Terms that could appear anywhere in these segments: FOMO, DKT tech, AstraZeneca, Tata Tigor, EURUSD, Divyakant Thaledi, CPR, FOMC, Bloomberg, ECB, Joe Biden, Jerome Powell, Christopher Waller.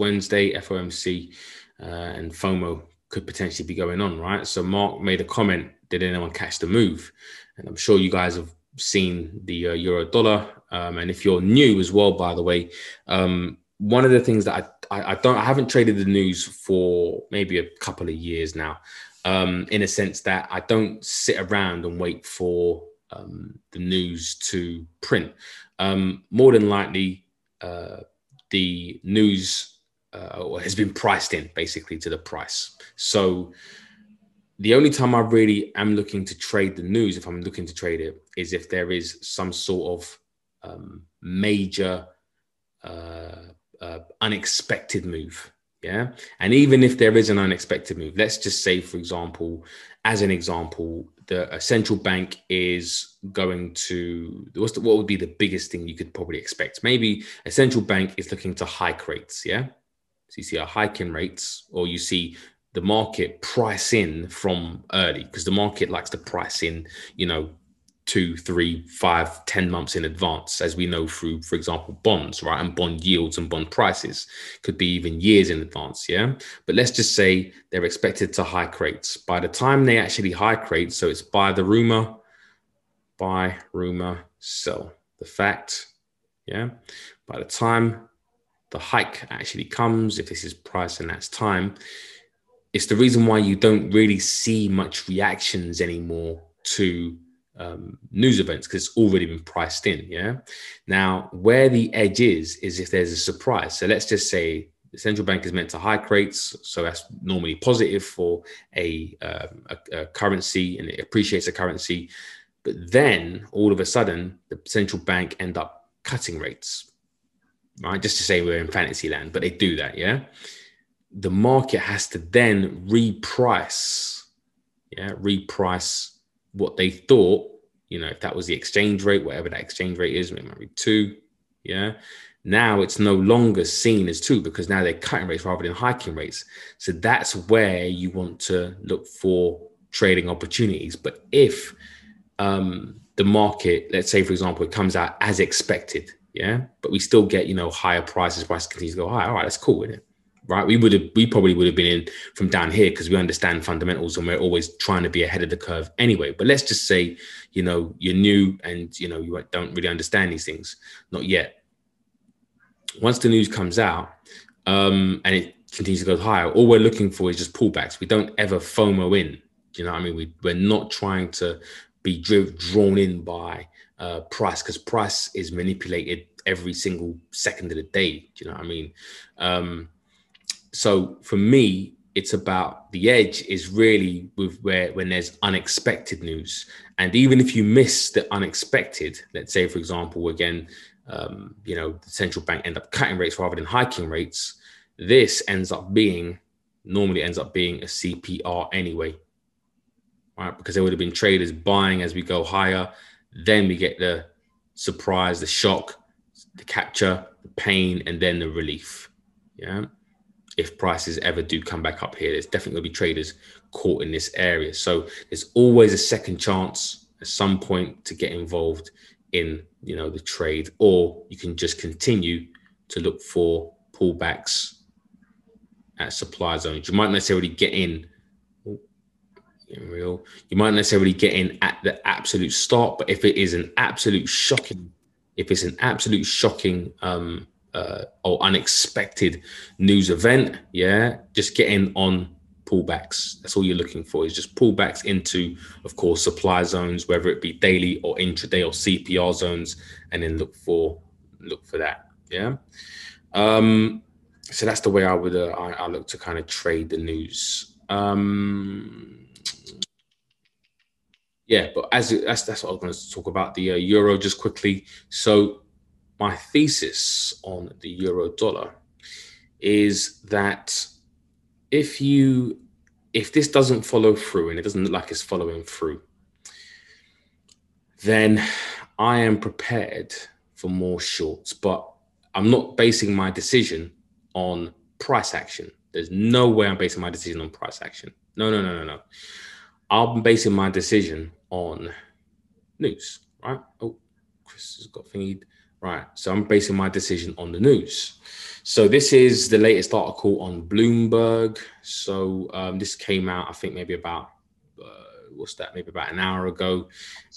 Wednesday, FOMC and FOMO could potentially be going on, right? So Mark made a comment, did anyone catch the move? And I'm sure you guys have seen the euro dollar. And if you're new as well, by the way, one of the things that I haven't traded the news for maybe a couple of years now, in a sense that I don't sit around and wait for the news to print. More than likely, the news has been priced in basically to the price. So the only time I really am looking to trade the news, if I'm looking to trade it, is if there is some sort of major unexpected move. Yeah. And even if there is an unexpected move, let's just say, for example, as an example, the central bank is going to, what would be the biggest thing you could probably expect? Maybe a central bank is looking to hike rates. Yeah. So you see a hike in rates, or you see the market price in from early, because the market likes to price in, you know, 2, 3, 5, 10 months in advance, as we know through, for example, bonds, right? And bond yields and bond prices could be even years in advance, yeah? But let's just say they're expected to hike rates. By the time they actually hike rates, so it's buy, rumor, sell the fact, yeah? By the time the hike actually comes, if this is price and that's time, it's the reason why you don't really see much reactions anymore to news events, because it's already been priced in. Yeah. Now, where the edge is if there's a surprise. So let's just say the central bank is meant to hike rates. So that's normally positive for a currency, and it appreciates a currency. But then all of a sudden, the central bank end up cutting rates, right? Just to say we're in fantasy land, but they do that. Yeah. The market has to then reprice. Yeah. Reprice what they thought, you know, if that was the exchange rate, whatever that exchange rate is, it might be 2. Yeah. Now it's no longer seen as 2, because now they're cutting rates rather than hiking rates. So that's where you want to look for trading opportunities. But if the market, let's say, for example, it comes out as expected. Yeah. But we still get, you know, higher prices continue to go high. All right, that's cool, isn't it? Right. We probably would have been in from down here, because we understand fundamentals and we're always trying to be ahead of the curve anyway. But let's just say, you know, you're new and, you know, you don't really understand these things. Not yet. Once the news comes out and it continues to go higher, all we're looking for is just pullbacks. We don't ever FOMO in. Do you know what I mean? We're not trying to be drawn in by price, because price is manipulated every single second of the day. Do you know what I mean? So for me, it's about the edge is really with when there's unexpected news. And even if you miss the unexpected, let's say, for example, again, you know, the central bank end up cutting rates rather than hiking rates. This normally ends up being a CPR anyway, right? Because there would have been traders buying as we go higher. Then we get the surprise, the shock, the capture, the pain, and then the relief. Yeah. If prices ever do come back up here, there's definitely going to be traders caught in this area. So there's always a second chance at some point to get involved in, you know, the trade, or you can just continue to look for pullbacks at supply zones. You might necessarily get in. You might necessarily get in at the absolute start, but if it is an absolute shocking, or unexpected news event, yeah, just get in on pullbacks. That's all you're looking for, is just pullbacks into, of course, supply zones, whether it be daily or intraday or CPR zones, and then look for that. Yeah. So that's the way I look to kind of trade the news. Yeah, but that's what I was going to talk about, the euro just quickly. So my thesis on the euro dollar is that if this doesn't follow through, and it doesn't look like it's following through, then I am prepared for more shorts, but I'm not basing my decision on price action. There's no way I'm basing my decision on price action. No. I'm basing my decision on news, right? Oh, Chris has got thingied. right? So I'm basing my decision on the news. So this is the latest article on Bloomberg. So this came out, I think, maybe about maybe about an hour ago,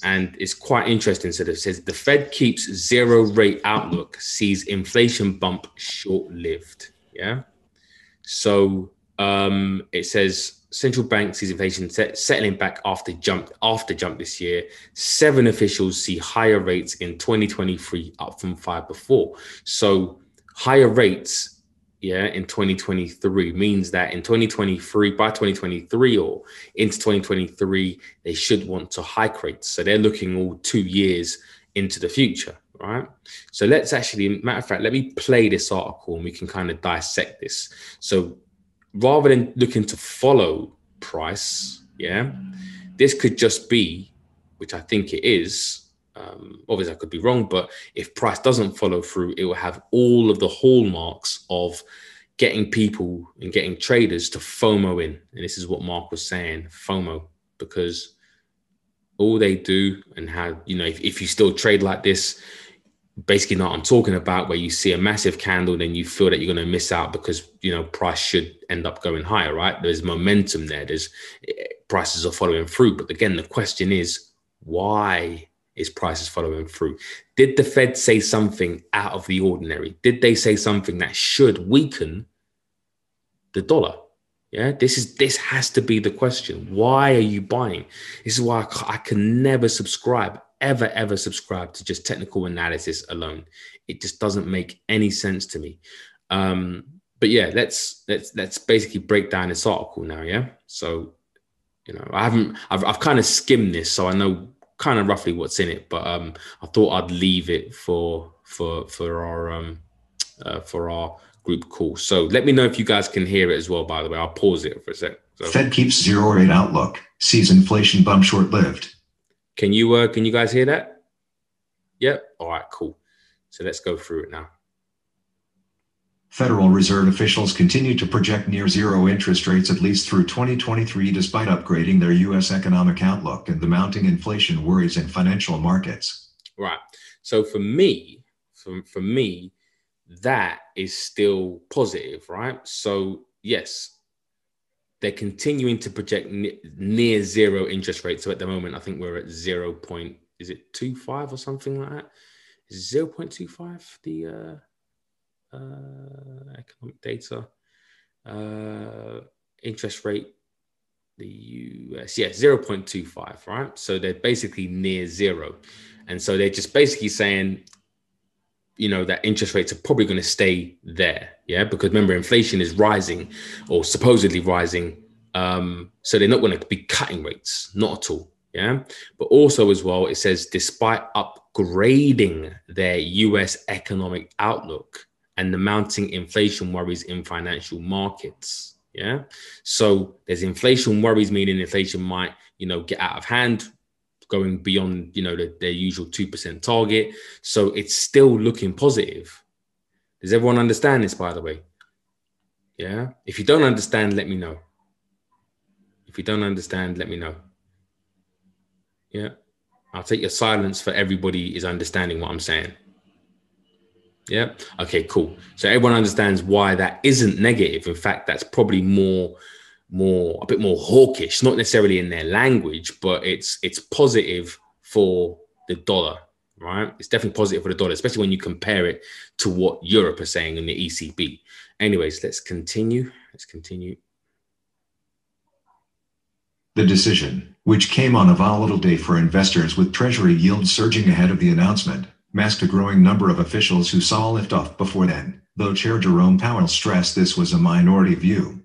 and it's quite interesting. So it says the Fed keeps zero rate outlook, sees inflation bump short-lived. Yeah. So it says central bank sees inflation settling back after jump this year. 7 officials see higher rates in 2023, up from 5 before. So higher rates, yeah, in 2023 means that in 2023, by 2023 or into 2023, they should want to hike rates. So they're looking all 2 years into the future, right? So let's actually, matter of fact, let me play this article and we can kind of dissect this. So rather than looking to follow price, yeah, this could just be, which I think it is, obviously I could be wrong, but if price doesn't follow through, it will have all of the hallmarks of getting people and getting traders to FOMO in. And this is what Mark was saying, FOMO, because all they do, and how, you know, if you still trade like this, basically not, I'm talking about where you see a massive candle, then you feel that you're going to miss out because, you know, price should end up going higher, right? There's momentum there. There's prices are following through. But again, the question is why is prices following through? Did the Fed say something out of the ordinary? Did they say something that should weaken the dollar? Yeah, this has to be the question. Why are you buying? This is why I can never subscribe, ever subscribe to just technical analysis alone. It just doesn't make any sense to me. But yeah, let's basically break down this article now. Yeah, so you know, I've kind of skimmed this, so I know kind of roughly what's in it, but I thought I'd leave it for our group call. So let me know if you guys can hear it as well, by the way. I'll pause it for a sec. So, Fed keeps zero rate outlook, sees inflation bump short-lived. Can you guys hear that? Yep. All right, cool. So let's go through it now. Federal Reserve officials continue to project near zero interest rates at least through 2023 despite upgrading their U.S. economic outlook and the mounting inflation worries in financial markets. Right. So for me, that is still positive, right? So yes, they're continuing to project near zero interest rates. So at the moment, I think we're at 0.25 or something like that? Is 0.25 the... economic data, interest rate, the US, yeah, 0.25, right? So they're basically near zero. And so they're just basically saying, you know, that interest rates are probably going to stay there. Yeah. Because remember, inflation is rising, or supposedly rising. So they're not going to be cutting rates, not at all. Yeah. But also as well, it says, despite upgrading their US economic outlook and the mounting inflation worries in financial markets, yeah? So there's inflation worries, meaning inflation might, you know, get out of hand, going beyond, you know, their usual 2% target. So it's still looking positive. Does everyone understand this, by the way? Yeah? If you don't understand, let me know. If you don't understand, let me know. Yeah? I'll take your silence for everybody is understanding what I'm saying. Yeah. Okay, cool. So everyone understands why that isn't negative. In fact, that's probably a bit more hawkish, not necessarily in their language, but it's positive for the dollar, right? It's definitely positive for the dollar, especially when you compare it to what Europe are saying in the ECB. Anyways, let's continue. The decision, which came on a volatile day for investors with Treasury yields surging ahead of the announcement, masked a growing number of officials who saw liftoff before then, though Chair Jerome Powell stressed this was a minority view.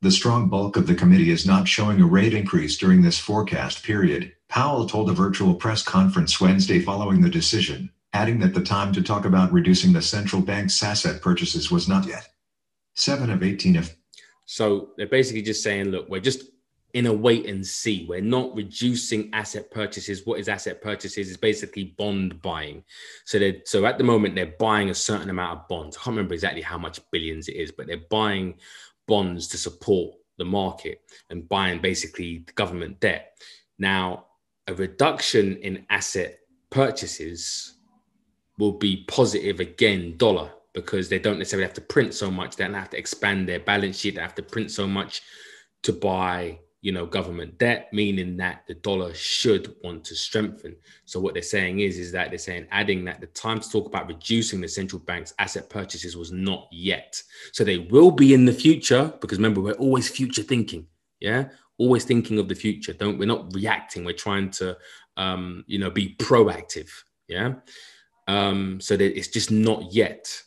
The strong bulk of the committee is not showing a rate increase during this forecast period, Powell told a virtual press conference Wednesday following the decision, adding that the time to talk about reducing the central bank's asset purchases was not yet. 7 of 18 of... So they're basically just saying, look, we're just in a wait and see. We're not reducing asset purchases. What is asset purchases is basically bond buying. So at the moment, they're buying a certain amount of bonds. I can't remember exactly how much billions it is, but they're buying bonds to support the market and buying basically the government debt. Now, a reduction in asset purchases will be positive again, dollar, because they don't necessarily have to print so much. They don't have to expand their balance sheet. They have to print so much to buy, you know, government debt, meaning that the dollar should want to strengthen. So what they're saying is that they're saying, adding that the time to talk about reducing the central bank's asset purchases was not yet. So they will be in the future, because remember, we're always future thinking. Yeah. Always thinking of the future. We're not reacting. We're trying to, you know, be proactive. Yeah. So that it's just not yet.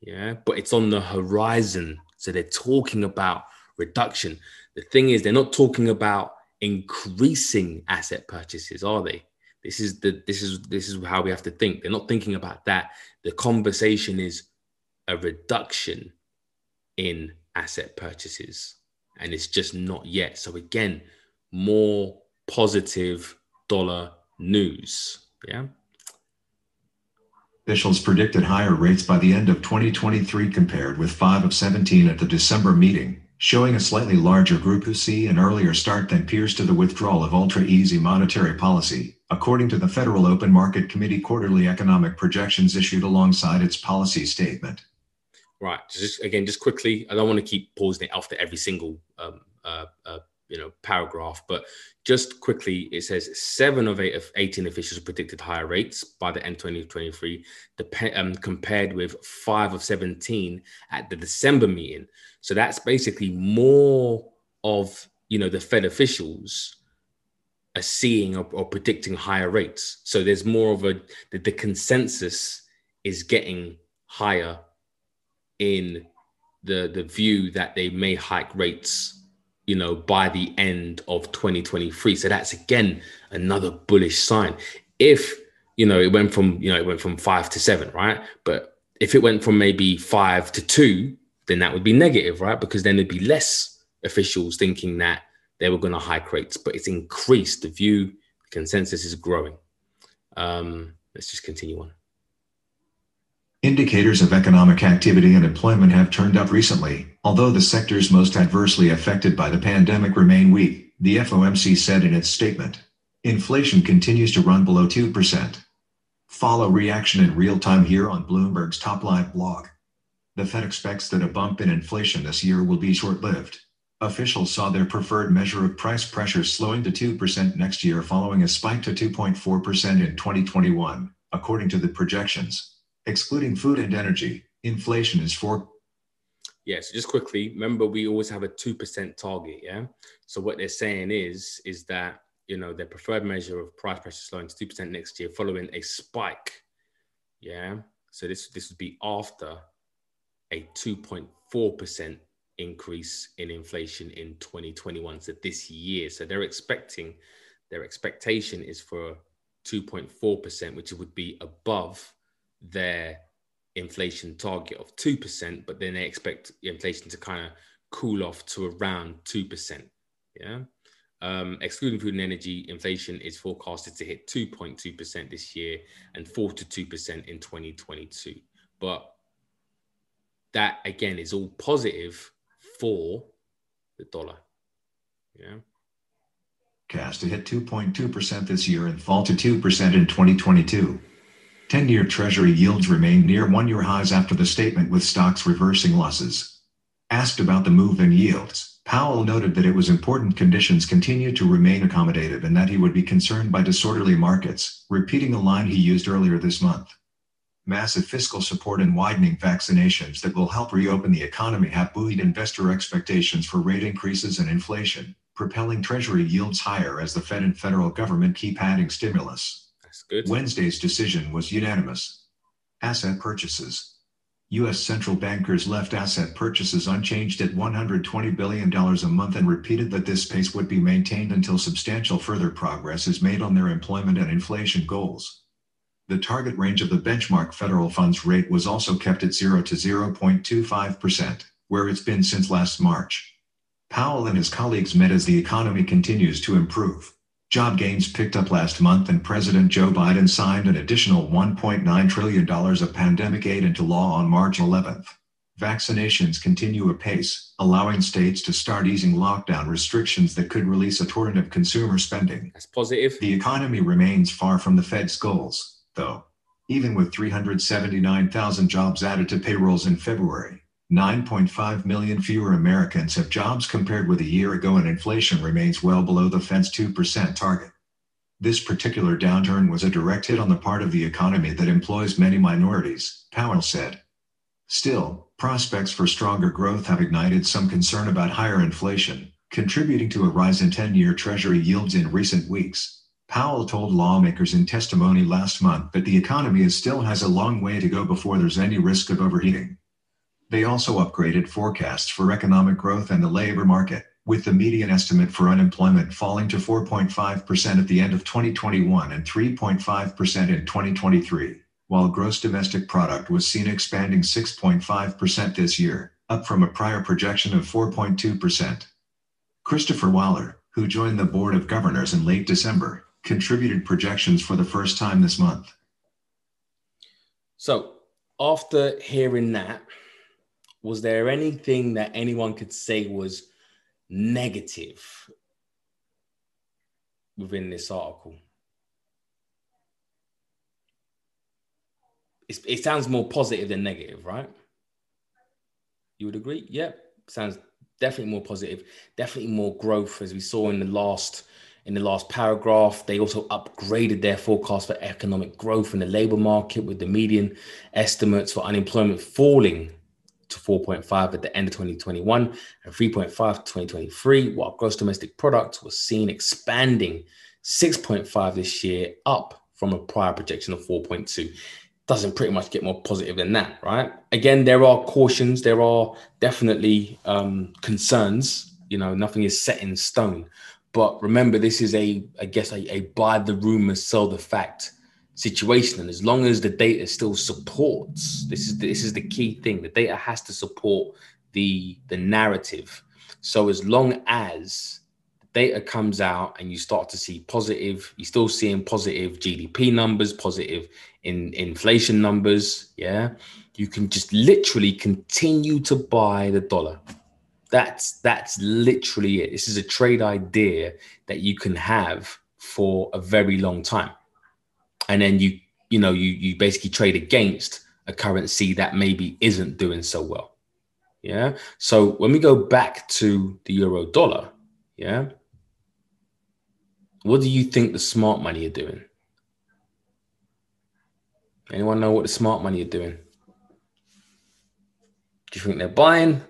Yeah. But it's on the horizon. So they're talking about reduction. The thing is, they're not talking about increasing asset purchases, are they? This is how we have to think. They're not thinking about that. The conversation is a reduction in asset purchases, and it's just not yet. So again, more positive dollar news. Yeah. Officials predicted higher rates by the end of 2023 compared with 5 of 17 at the December meeting, showing a slightly larger group who see an earlier start than peers to the withdrawal of ultra-easy monetary policy, according to the Federal Open Market Committee quarterly economic projections issued alongside its policy statement. Right. Just quickly, I don't want to keep pausing it after every single paragraph, but just quickly, it says 7 of 8 of 18 officials predicted higher rates by the end of 2023, compared with 5 of 17 at the December meeting. So that's basically more of, you know, the Fed officials are seeing or predicting higher rates. So there's more of the consensus is getting higher in the view that they may hike rates, you know, by the end of 2023. So that's, again, another bullish sign. If, you know, it went from 5 to 7, right? But if it went from maybe 5 to 2, then that would be negative, right? Because then there'd be less officials thinking that they were going to hike rates, but it's increased. The view, consensus is growing. Let's just continue on. Indicators of economic activity and employment have turned up recently, although the sectors most adversely affected by the pandemic remain weak, the FOMC said in its statement. Inflation continues to run below 2%. Follow reaction in real time here on Bloomberg's Top Live blog. The Fed expects that a bump in inflation this year will be short-lived. Officials saw their preferred measure of price pressure slowing to 2% next year following a spike to 2.4% in 2021, according to the projections. Excluding food and energy, inflation is for... Yeah, so just quickly, remember we always have a 2% target, yeah? So what they're saying is that, you know, their preferred measure of price pressure slowing to 2% next year following a spike, yeah? So this would be after a 2.4% increase in inflation in 2021, so this year. So their expectation is for 2.4%, which would be above their inflation target of 2%, but then they expect inflation to kind of cool off to around 2%. Yeah. Excluding food and energy, inflation is forecasted to hit 2.2% this year and 4 to 2% in 2022. But that, again, is all positive for the dollar. Yeah. Cash to hit 2.2% this year and fall to 2% in 2022. 10-year Treasury yields remained near one-year highs after the statement, with stocks reversing losses. Asked about the move in yields, Powell noted that it was important conditions continue to remain accommodative and that he would be concerned by disorderly markets, repeating a line he used earlier this month. Massive fiscal support and widening vaccinations that will help reopen the economy have buoyed investor expectations for rate increases and inflation, propelling Treasury yields higher as the Fed and federal government keep adding stimulus. That's good. Wednesday's decision was unanimous. Asset purchases. U.S. central bankers left asset purchases unchanged at $120 billion a month and repeated that this pace would be maintained until substantial further progress is made on their employment and inflation goals. The target range of the benchmark federal funds rate was also kept at 0 to 0.25%, where it's been since last March. Powell and his colleagues met as the economy continues to improve. Job gains picked up last month, and President Joe Biden signed an additional $1.9 trillion of pandemic aid into law on March 11th. Vaccinations continue apace, allowing states to start easing lockdown restrictions that could release a torrent of consumer spending. That's positive. The economy remains far from the Fed's goals, though. even with 379,000 jobs added to payrolls in February. 9.5 million fewer Americans have jobs compared with a year ago, and inflation remains well below the Fed's 2% target. This particular downturn was a direct hit on the part of the economy that employs many minorities, Powell said. Still, prospects for stronger growth have ignited some concern about higher inflation, contributing to a rise in 10-year Treasury yields in recent weeks. Powell told lawmakers in testimony last month that the economy still has a long way to go before there's any risk of overheating. They also upgraded forecasts for economic growth and the labor market, with the median estimate for unemployment falling to 4.5% at the end of 2021 and 3.5% in 2023, while gross domestic product was seen expanding 6.5% this year, up from a prior projection of 4.2%. Christopher Waller, who joined the Board of Governors in late December, contributed projections for the first time this month. So after hearing that, was there anything that anyone could say was negative within this article? It sounds more positive than negative, right? You would agree? Yeah, sounds definitely more positive, definitely more growth, as we saw in the last paragraph. They also upgraded their forecast for economic growth in the labor market, with the median estimates for unemployment falling to 4.5 at the end of 2021 and 3.5 to 2023, while gross domestic product was seen expanding 6.5 this year, up from a prior projection of 4.2. Doesn't pretty much get more positive than that, right? Again, there are cautions, there are definitely concerns. You know, nothing is set in stone. But remember, this is I guess a buy the rumor, sell the fact situation, and as long as the data still supports, this is the key thing. The data has to support the narrative. So as long as the data comes out and you start to see positive, you're still seeing positive GDP numbers, positive in inflation numbers. Yeah, you can just literally continue to buy the dollar. That's literally it. This is a trade idea that you can have for a very long time. And then you basically trade against a currency that maybe isn't doing so well. Yeah. So when we go back to the euro dollar, yeah, what do you think the smart money are doing? Anyone know what the smart money are doing? Do you think they're buying,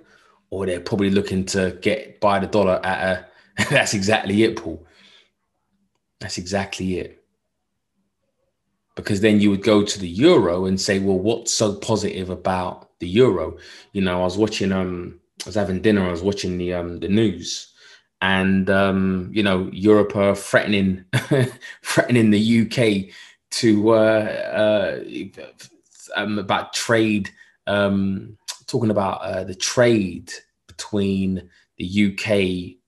or they're probably looking to buy the dollar at a that's exactly it, Paul. That's exactly it. Because then you would go to the euro and say, well, what's so positive about the euro? You know, I was having dinner, I was watching the news, and you know, Europe are threatening the UK to about trade, talking about the trade between the UK.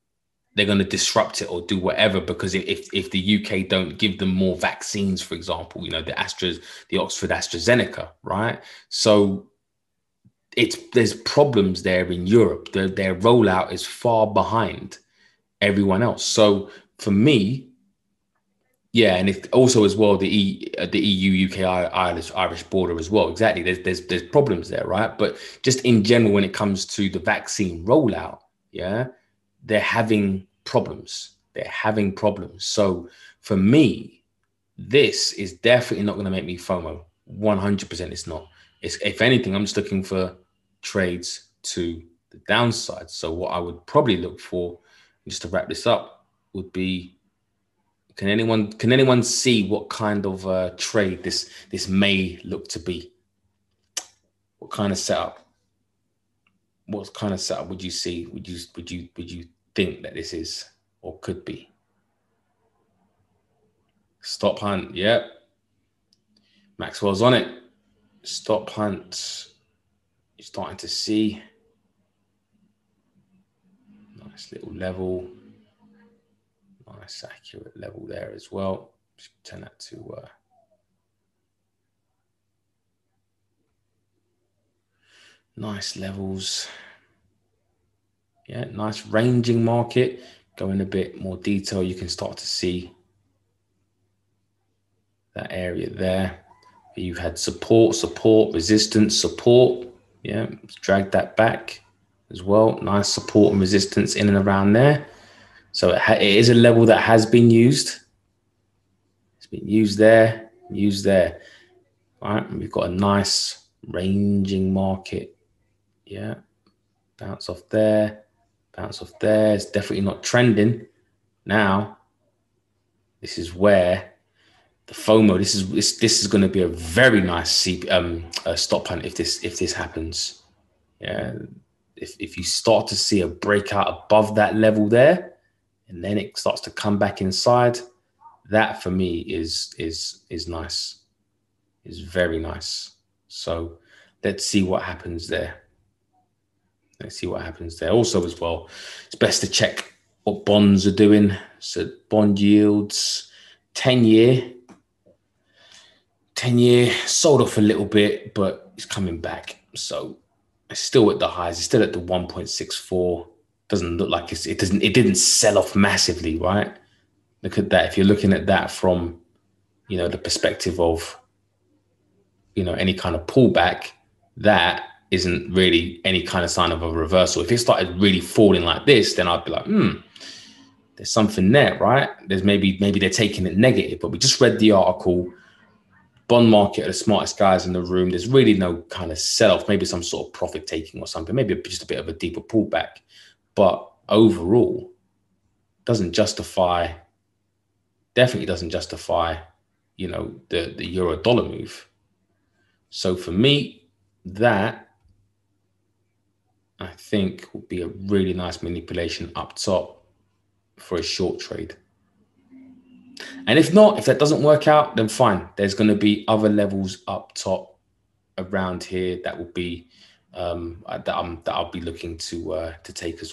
They're going to disrupt it or do whatever, because if the UK don't give them more vaccines, for example, you know, the Oxford AstraZeneca, right? So there's problems there in Europe. Their rollout is far behind everyone else. So for me, yeah, and it also as well the EU UK Irish border as well. Exactly, there's problems there, right? But just in general, when it comes to the vaccine rollout, yeah, they're having problems. So for me, this is definitely not going to make me FOMO. 100% it's not. If anything, I'm just looking for trades to the downside. So what I would probably look for, just to wrap this up, would be, can anyone see what kind of trade this may look to be? What kind of setup? What kind of setup would you see? Would you think that this is or could be? Stop hunt. Yep. Maxwell's on it. Stop hunt. You're starting to see. Nice little level. Nice accurate level there as well. Just turn that to... nice levels. Yeah, nice ranging market. Go in a bit more detail. You can start to see that area there. You had support, resistance, support. Yeah, drag that back as well. Nice support and resistance in and around there. So it is a level that has been used. It's been used there, used there. All right, and we've got a nice ranging market. Yeah, bounce off there, bounce off there. It's definitely not trending. Now, this is where the FOMO. This is going to be a very nice stop hunt if this happens. Yeah, if you start to see a breakout above that level there, and then it starts to come back inside, that for me is nice, is very nice. So let's see what happens there. Let's see what happens there. Also, as well, it's best to check what bonds are doing. So bond yields, 10-year. 10-year sold off a little bit, but it's coming back. So it's still at the highs. It's still at the 1.64. Doesn't look like it's, it didn't sell off massively, right? Look at that. If you're looking at that from, you know, the perspective of, you know, any kind of pullback, that isn't really any kind of sign of a reversal. If it started really falling like this, then I'd be like, there's something there, right? There's maybe they're taking it negative, but we just read the article. Bond market are the smartest guys in the room. There's really no kind of sell-off, maybe some sort of profit taking or something, maybe just a bit of a deeper pullback. But overall, definitely doesn't justify, you know, the euro dollar move. So for me, that I think would be a really nice manipulation up top for a short trade. And if not, if that doesn't work out, then fine. There's going to be other levels up top around here that will be that I'll be looking to take as well.